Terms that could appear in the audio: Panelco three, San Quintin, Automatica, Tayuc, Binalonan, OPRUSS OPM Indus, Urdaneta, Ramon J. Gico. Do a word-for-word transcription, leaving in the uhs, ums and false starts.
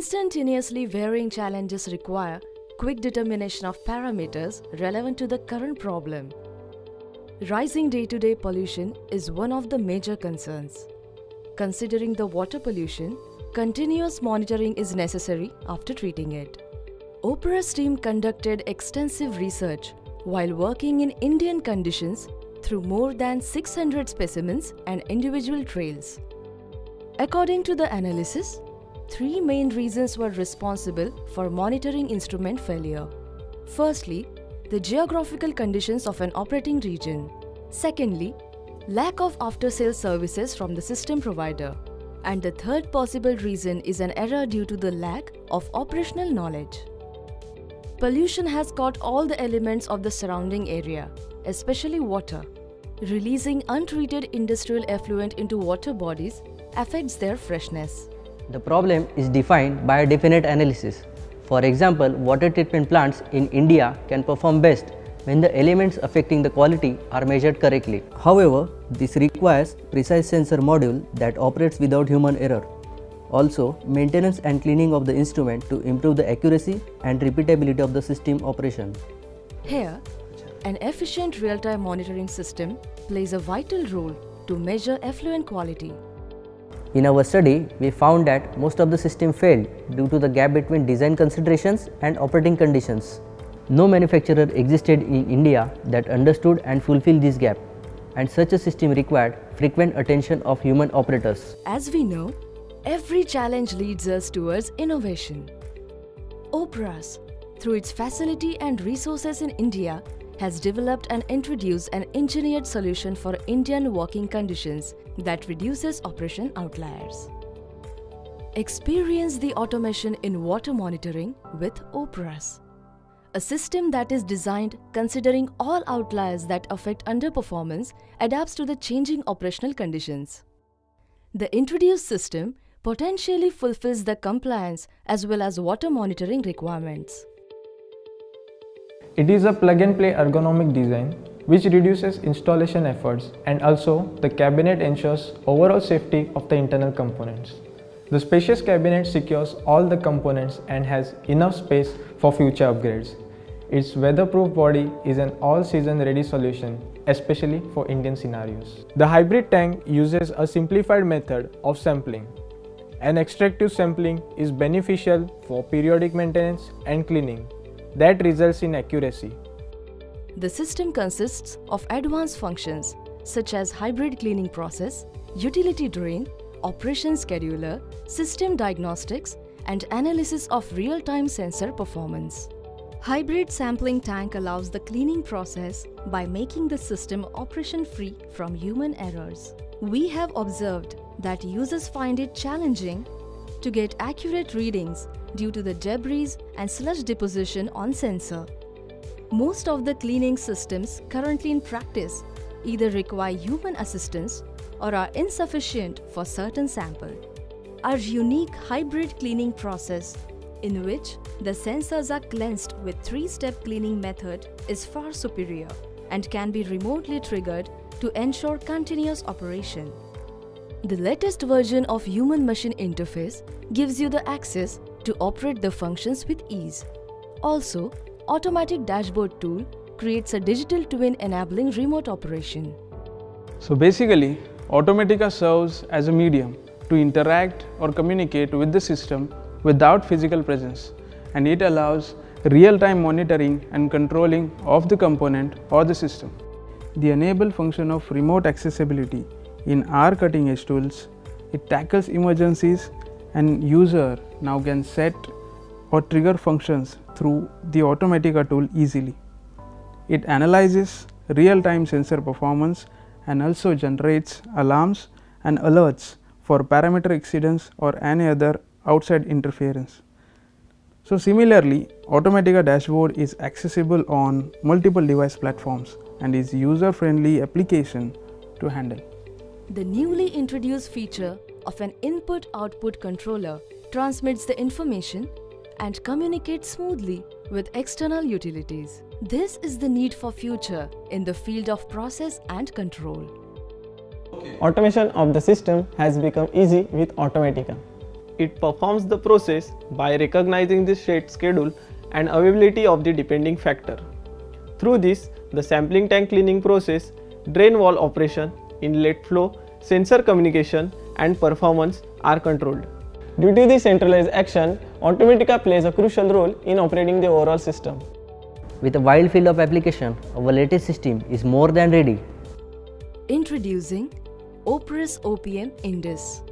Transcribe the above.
Instantaneously varying challenges require quick determination of parameters relevant to the current problem. Rising day-to-day pollution is one of the major concerns. Considering the water pollution, continuous monitoring is necessary after treating it. OPRUSS team conducted extensive research while working in Indian conditions through more than six hundred specimens and individual trails. According to the analysis, three main reasons were responsible for monitoring instrument failure. Firstly, the geographical conditions of an operating region. Secondly, lack of after-sales services from the system provider. And the third possible reason is an error due to the lack of operational knowledge. Pollution has caught all the elements of the surrounding area, especially water. Releasing untreated industrial effluent into water bodies affects their freshness. The problem is defined by a definite analysis. For example, water treatment plants in India can perform best when the elements affecting the quality are measured correctly. However, this requires precise sensor module that operates without human error. Also, maintenance and cleaning of the instrument to improve the accuracy and repeatability of the system operation. Here, an efficient real-time monitoring system plays a vital role to measure effluent quality. In our study, we found that most of the system failed due to the gap between design considerations and operating conditions. No manufacturer existed in India that understood and fulfilled this gap, and such a system required frequent attention of human operators. As we know, every challenge leads us towards innovation. OPRUSS, through its facility and resources in India, has developed and introduced an engineered solution for Indian working conditions that reduces operation outliers. Experience the automation in water monitoring with OPRUSS, a system that is designed considering all outliers that affect underperformance adapts to the changing operational conditions. The introduced system potentially fulfills the compliance as well as water monitoring requirements. It is a plug-and-play ergonomic design which reduces installation efforts, and also the cabinet ensures overall safety of the internal components. The spacious cabinet secures all the components and has enough space for future upgrades. Its weatherproof body is an all-season ready solution, especially for Indian scenarios. The hybrid tank uses a simplified method of sampling. An extractive sampling is beneficial for periodic maintenance and cleaning that results in accuracy. The system consists of advanced functions such as hybrid cleaning process, utility drain, operation scheduler, system diagnostics, and analysis of real-time sensor performance. Hybrid sampling tank allows the cleaning process by making the system operation-free from human errors. We have observed that users find it challenging to get accurate readings due to the debris and sludge deposition on sensor. Most of the cleaning systems currently in practice either require human assistance or are insufficient for certain sample. Our unique hybrid cleaning process, in which the sensors are cleansed with three-step cleaning method, is far superior and can be remotely triggered to ensure continuous operation. The latest version of human-machine interface gives you the access to operate the functions with ease. Also, Automatic Dashboard tool creates a digital twin enabling remote operation. So basically, Automatica serves as a medium to interact or communicate with the system without physical presence, and it allows real-time monitoring and controlling of the component or the system. The enable function of remote accessibility in our cutting-edge tools, it tackles emergencies, and user now can set or trigger functions through the Automatica tool easily. It analyzes real-time sensor performance and also generates alarms and alerts for parameter exceedance or any other outside interference. So similarly, Automatica Dashboard is accessible on multiple device platforms and is user-friendly application to handle. The newly introduced feature of an input-output controller transmits the information and communicates smoothly with external utilities. This is the need for future in the field of process and control. Okay. Automation of the system has become easy with Automatica. it performs the process by recognizing the state schedule and availability of the depending factor. Through this, the sampling tank cleaning process, drain wall operation, inlet flow, sensor communication and performance are controlled. Due to the centralized action, Automatica plays a crucial role in operating the overall system. With a wide field of application, our latest system is more than ready. Introducing OPRUSS O P M Indus.